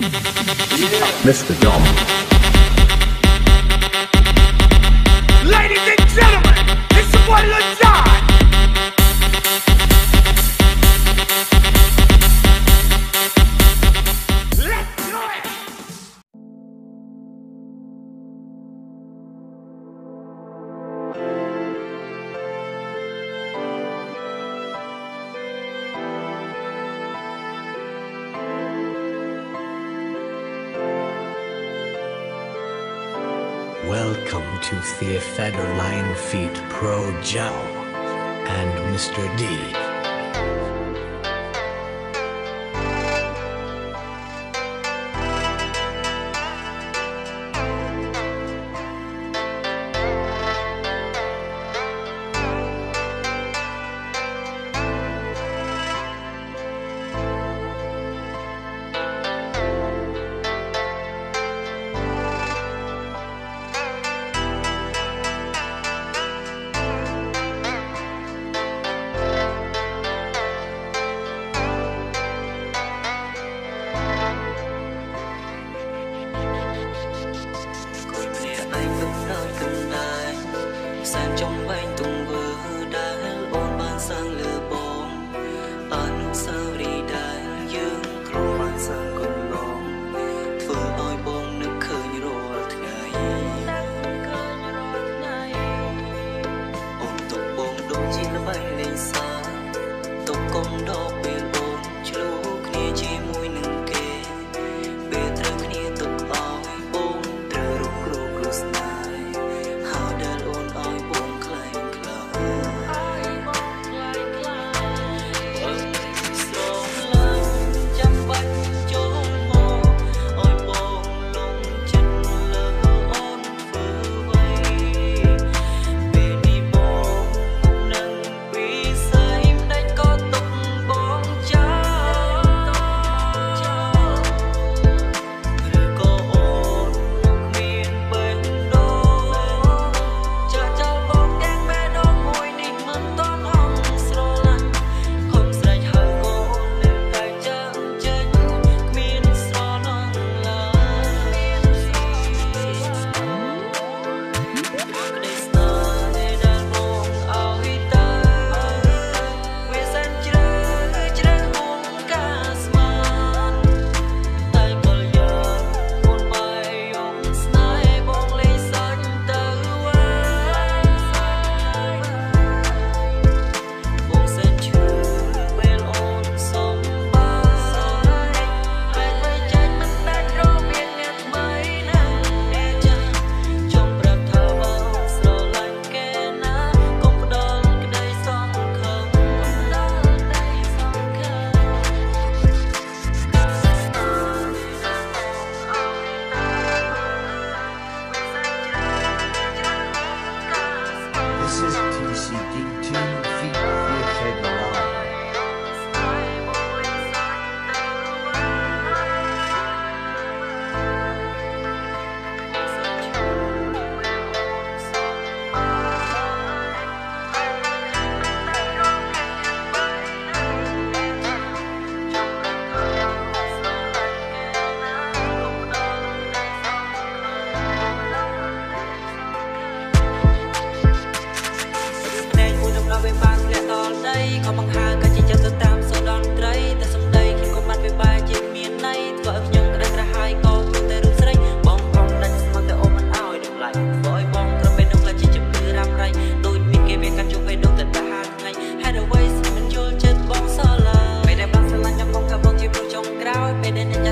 Mr. Dom. Ladies and gentlemen, it's your boy Lil Jon. Let's do it. Welcome to the Federline Feet Pro Joe and Mr. D. Sang trong bánh tung vừa đã ôn ban sang lửa bóng ấn sao đi đại dương không ban sang cùng lòng vừa ôi bóng nước khơi như rột ngày ôm tục bóng đôi chín nó bay lên xa tục công đó bên bóng chua kia chỉ mùi nương kề bên trời kia tục ôi bóng từ rục rục rục na. Then